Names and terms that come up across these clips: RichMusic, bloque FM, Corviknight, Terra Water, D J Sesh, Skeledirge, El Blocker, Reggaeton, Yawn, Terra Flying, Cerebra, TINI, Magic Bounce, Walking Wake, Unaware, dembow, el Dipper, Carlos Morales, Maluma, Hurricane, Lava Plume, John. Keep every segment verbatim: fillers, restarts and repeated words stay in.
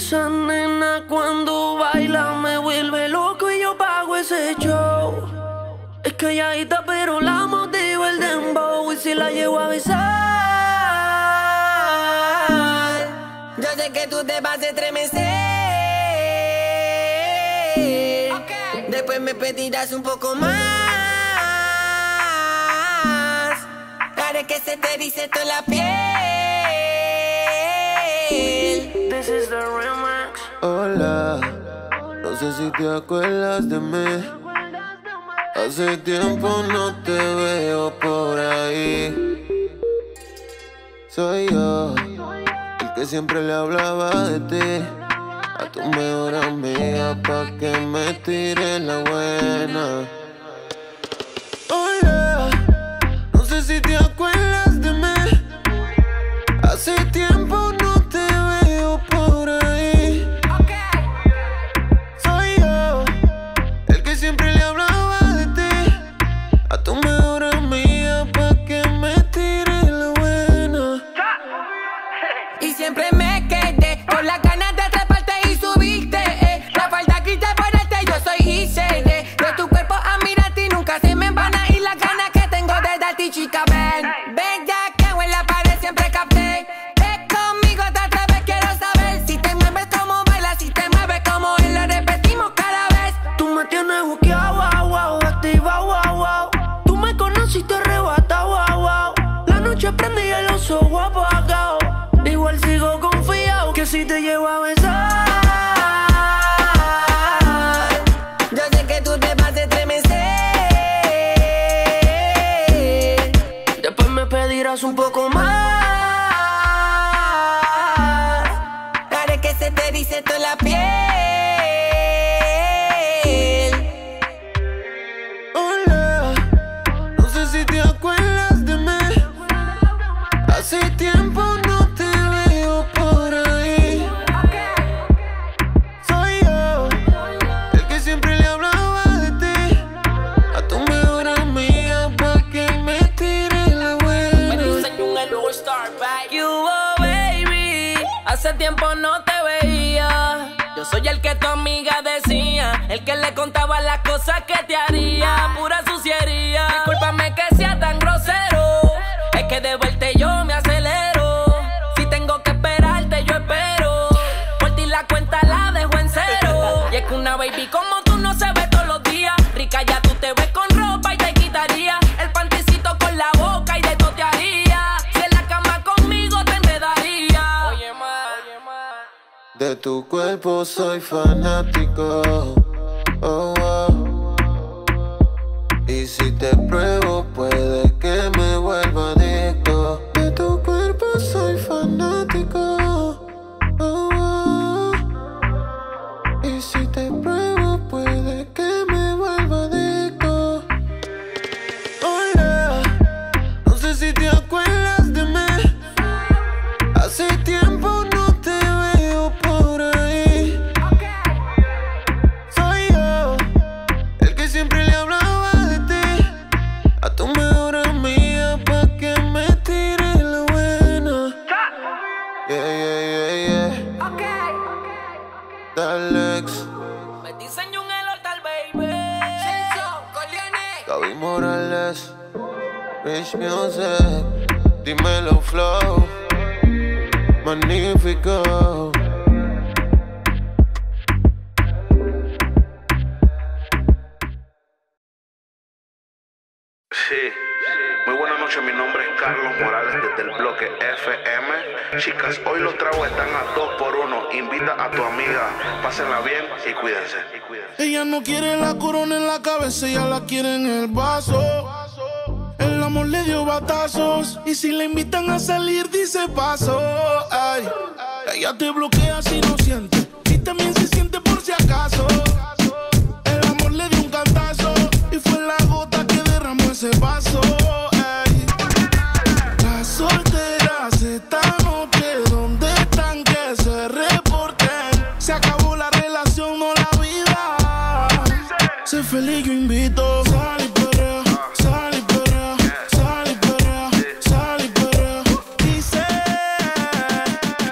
esa nena cuando baila me vuelve loco y yo pago ese show. Es calladita pero la motivo el dembow, y si la llevo a besar yo sé que tú te vas a estremecer, okay. Después me pedirás un poco más, haré que se te dice toda la piel. This is the remix. Hola, no sé si te acuerdas de mí. Hace tiempo no te veo por ahí. Soy yo, el que siempre le hablaba de ti a tu mejor amiga pa' que me tire la buena. Oye, oh, yeah. No sé si te acuerdas de mí. Hace tiempo no te veo por ahí. Soy yo, el que siempre le hablaba a tu mejor amiga pa' que me tire la buena. Y siempre me quedé con las ganas de atraparte y subirte, eh. La falta grita por este, yo soy I C D. De tu cuerpo a mirarte y nunca se me envana, y las ganas que tengo de darte, chica, ven. Ven ya que en la pared siempre capté. Ven conmigo de otra vez, quiero saber si te mueves como bailas, si te mueves como él, lo repetimos cada vez. Tú me tienes buqueado, wow, wow, activado, wow, wow. Si te arrebata, wow, wow. La noche prendí y el oso guapo acá. Igual sigo confiado que si te llevo a besar yo sé que tú te vas a estremecer. Después me pedirás un poco más, haré que se te dice toda la piel. ¿Te acuerdas de mí? Hace tiempo no te veo por ahí. Soy yo, el que siempre le hablaba de ti a tu mejor amiga pa' que me tire la buena. Me dicen un all star, bye. You oh, baby, hace tiempo no te veía. Yo soy el que tu amiga decía, el que le contaba las cosas que te haría. Pura suciería. Discúlpame que sea tan grosero, es que de verte yo me acelero. Si tengo que esperarte yo espero, por ti la cuenta la dejo en cero. Y es que una baby como tú no se ve todos los días. Rica ya tú te ves con ropa y te quitaría el panticito con la boca y de todo te haría. Si en la cama conmigo te enredaría. Oye ma, de tu cuerpo soy fanático, oh, wow. Y si te pruebo puede que me vuelva adicto. De tu cuerpo soy fanático, oh, wow. Y si te pruebo puede que me vuelva adicto. Oh, yeah. No sé si te acuerdas de mí. Hace tiempo no Alex. Me dicen John, el Hortal, baby. Carlos Morales, Rich Music, dímelo flow, magnífico. Sí, muy buenas noches, mi nombre es Carlos Morales desde el bloque F M. Chicas, hoy los tragos están a dos por uno. Invita a tu amiga, pásenla bien y cuídense. Ella no quiere la corona en la cabeza, ella la quiere en el vaso. El amor le dio batazos y si la invitan a salir dice paso. Ay, ella te bloquea si no siente y también se siente por si acaso. El amor le dio un cantazo y fue la gota que derramó ese vaso. Feliz, yo invito. Sal y perrea, sal y perrea, sal y perrea, sal y perrea. Dice,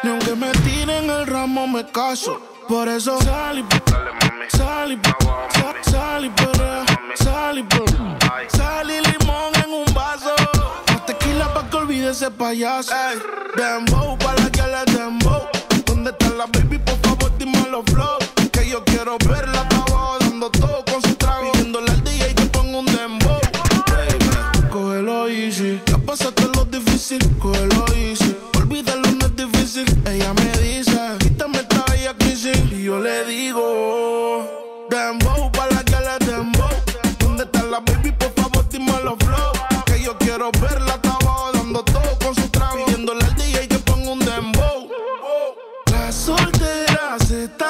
ni aunque me tiren el ramo me caso. Por eso sal y perrea, sal y perrea, sal y perrea, sal y perrea. Sal y limón en un vaso. Más tequila pa' que olvide ese payaso. Ey, dembow pa' la que le dembow. ¿Dónde está la baby? Por favor dime los flow. Que yo quiero verla pa' abajo dando todo con su trago. Pidiéndole al D J que ponga un dembow. Baby, cógelo easy. Ya pasaste lo difícil, cógelo easy. Olvídalo, no es difícil. Ella me dice, quítame esta bella crisis. Y yo le digo, dembow pa' la que le dembow. ¿Dónde está la baby? Por favor dime los flow. Que yo quiero verla pa' abajo dando todo con su trago. Pidiéndole al D J que ponga un dembow. La soltera se está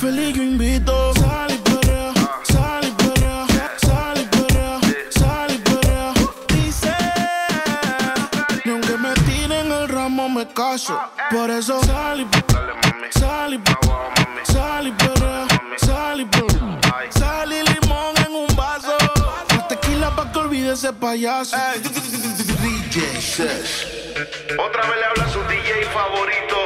feliz, yo invito. Sal y perrea, sal y perrea, sal y perrea, sal y perrea. Dice, y aunque me tiren el ramo me caso. Por eso sal y perrea, sal y perrea, sal y perrea, sal y perrea. Sal y limón en un vaso. La tequila pa' que olvide ese payaso. D J Sesh. Otra vez le habla su D J favorito,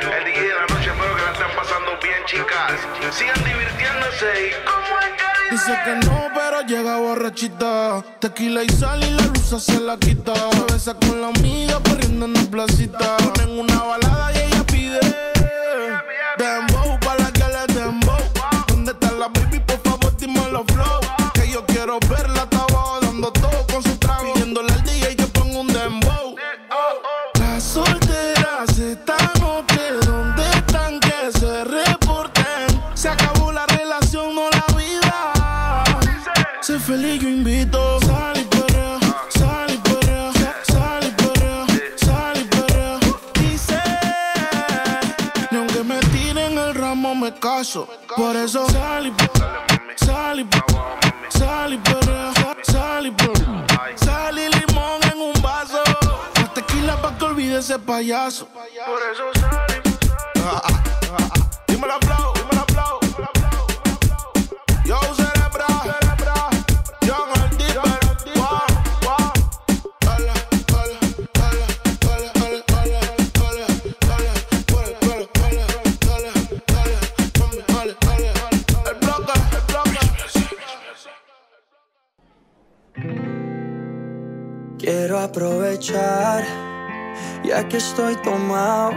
el D J de la noche. Espero que la estén pasando bien, chicas. Sigan divirtiéndose y como es que dice que no, pero llega borrachita. Tequila y sal y la rusa se la quita. Cabeza con la amiga corriendo en la placita. Ponen una balada y ella pide dembow pa' la que le dembow. ¿Dónde está la baby? Por favor dime los flow. Que yo quiero verla pa' abajo dando todo con su trago. Pidiéndole al D J que ponga un dembow. La soltera se está feliz, yo invito. Sal y perrea, sal y perrea, sal y perrea, sal y perrea. Dice, y aunque me tiren el ramo me caso. Por eso sal y perrea, sal y perrea, sal y perrea, sal y perrea. Sal y limón en un vaso. La tequila pa' que olvide ese payaso. Por eso sal y perrea. Dímelo aplauso, dímelo aplauso. Yo, Cerebra. John, el Dipper, wow, wow. Hola, hola, hola, hola, hola, hola, hola, hola, hola, hola, hola, el Blocker, el Blocker. Quiero aprovechar, ya que estoy tomado,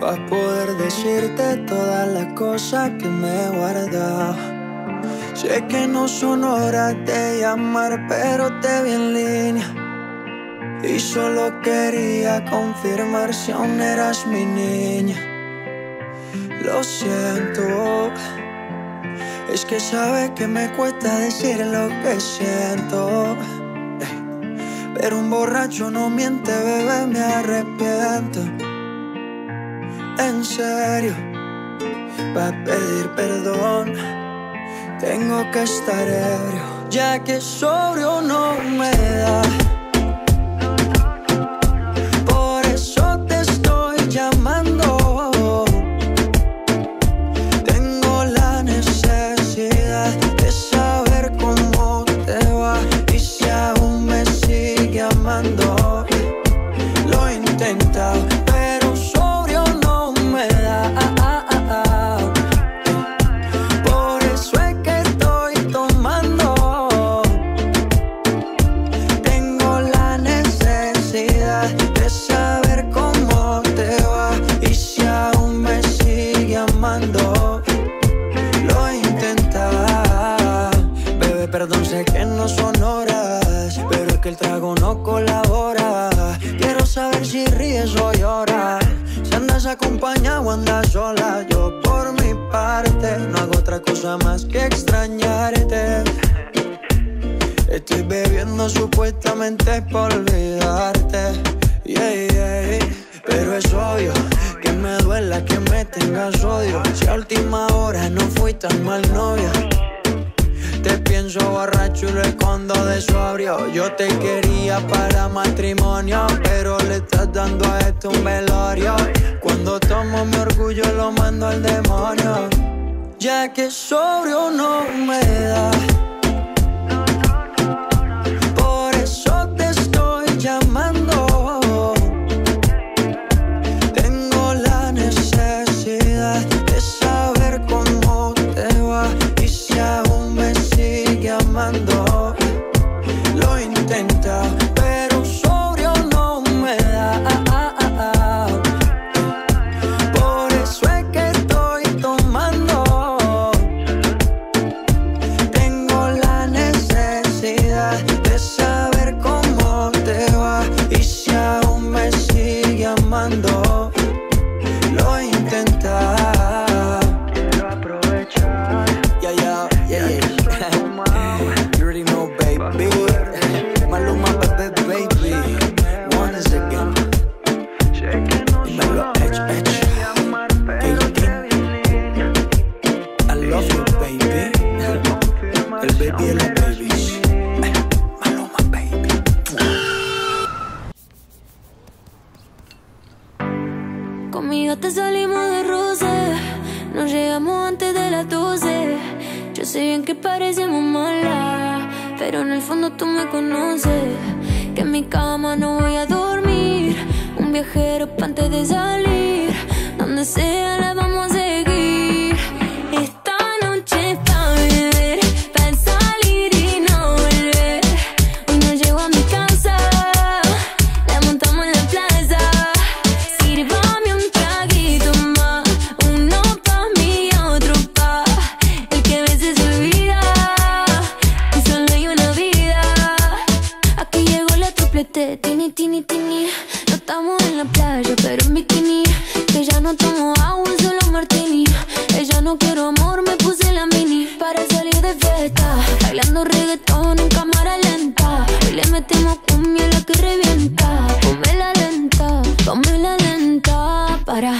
pa' poder decirte toda la cosa que me he guardado. Sé que no son horas de llamar, pero te vi en línea y solo quería confirmar si aún eras mi niña. Lo siento, es que sabes que me cuesta decir lo que siento, pero un borracho no miente, bebé, me arrepiento. En serio, va a pedir perdón. Tengo que estar ebrio, ya que sobrio no me da. Por eso te estoy llamando. Tengo la necesidad de saber cómo te va y si aún me sigue amando. Lo he intentado, pero sobrio no me da. Acompañado anda sola, yo por mi parte no hago otra cosa más que extrañarte. Estoy bebiendo supuestamente por olvidarte, yeah, yeah. Pero es obvio que me duela que me tengas odio. Si a última hora no fui tan mal novia, te pienso borracho y lo escondo de sobrio. Yo te quería para matrimonio, pero le estás dando a esto un velorio. Cuando tomo mi orgullo lo mando al demonio, ya que sobrio no me da. Por eso Baby, baby. Maluma, baby. Conmigo te salimos de roce. Nos llegamos antes de las doce. Yo sé bien que parecemos malas, pero en el fondo tú me conoces. Que en mi cama no voy a dormir. Un viajero pa' antes de salir. Donde sea la vamos a seguir. Esta noche es pa' beber, pa' salir y no volver. Hoy no llego a mi casa, la montamos en la plaza. Sírvame un traguito más, uno pa' mí y otro pa' el que a veces se olvida que solo hay una vida. Aquí llegó la triple T, tini, tini, tini. No estamos en la playa, pero en bikini. Que ya no tomo agua, solo martini. Ella no quiero amor, me puse la mini. Para salir de fiesta, bailando reggaetón en cámara lenta. Hoy le metemos cumbia a la que revienta. Ponme la lenta, ponme la lenta. Para,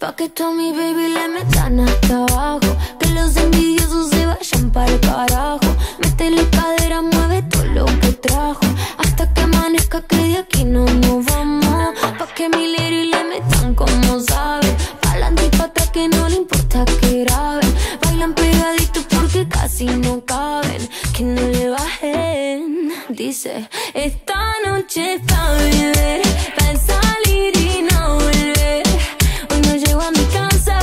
pa' que tú a mi baby le metan hasta abajo. Que los envidiosos se vayan para el carajo. Mete la cadera, mueve todo lo que trajo. Hasta que amanezca, que de aquí no nos vamos. Pa' que mi lady le metan como sabe. Pa'lante y pa' atrás que no le importa que graben. Bailan pegaditos porque casi no caben. Que no le bajen. Dice, esta noche es pa' beber, pa' salir y no volver. Hoy no llego a mi casa,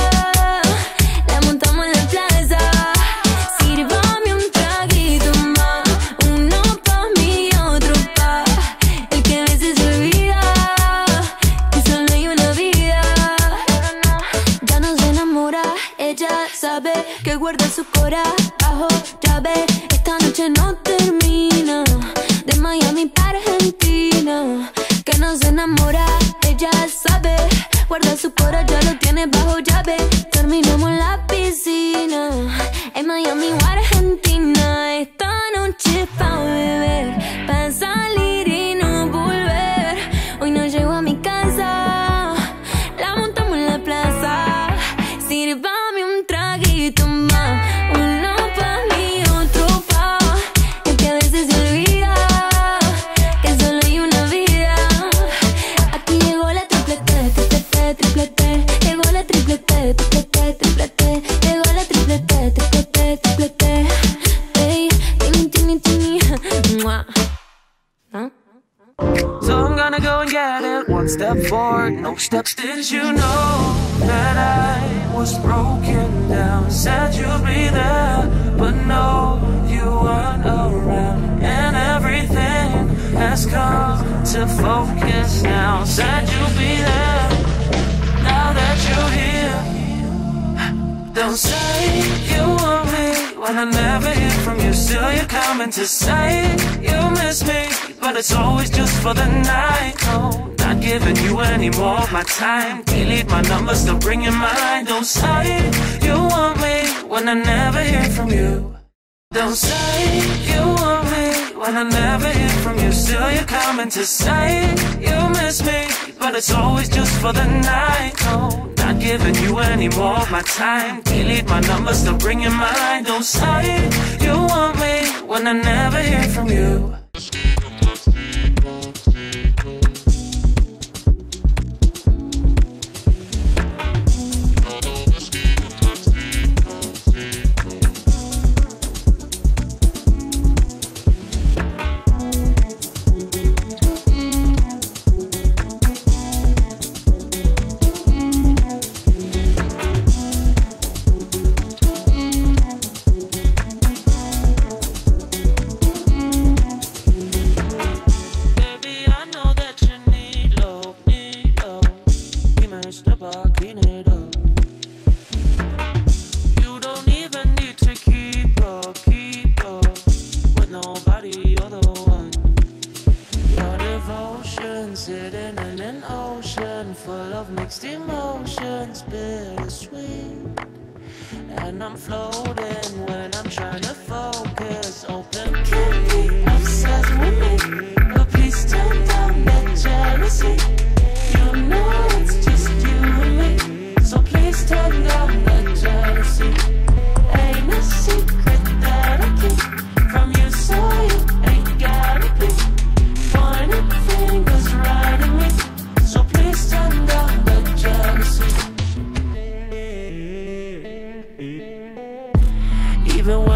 la montamos en la plaza. Sírvame un traguito más, uno pa' mí y otro pa' el que a veces se olvida que solo hay una vida. Ya no se enamora, ella sabe que guarda su cora bajo llave. Esta noche no termina, de Miami para Argentina. Que no se enamora, ella sabe, guarda su cora, ya lo tiene bajo llave. Terminamos en la piscina, en Miami o Argentina. Esta noche es pa' beber, pa' salir y no volver. Hoy no llego a mi casa, la montamos en la plaza. Sírvame un traguito más, uno pa' mí, otro pa'. Es que a veces se olvida que solo hay una vida. Aquí llegó la triple T, triple T, triple T. Llegó la triple T, triple T, triple T. Llegó la triple T, triple T, triple T. Ey, tini, tini, tini. Mua. ¿No? So I'm gonna go and get it. One step forward, no steps. Did you know that I was broken down? Said you'd be there, but no, you weren't around. And everything has come to focus now. Said you'd be there, now that you're here. Don't say you want me when I never hear from you. Still you're coming to say you miss me, but it's always just for the night. No, not giving you any more of my time. Delete my numbers, don't bring in my line. Don't say you want me when I never hear from you. Don't say you want me when I never hear from you. Still you're coming to say you miss me, but it's always just for the night. No, not giving you any more of my time. Delete my numbers, don't bring in my line. Don't say you want me when I never hear from you.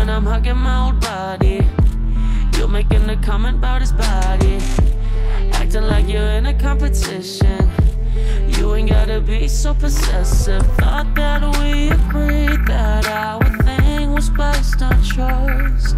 when I'm hugging my old body. You're making a comment about his body, acting like you're in a competition. You ain't gotta be so possessive. Thought that we agreed that our thing was based on trust.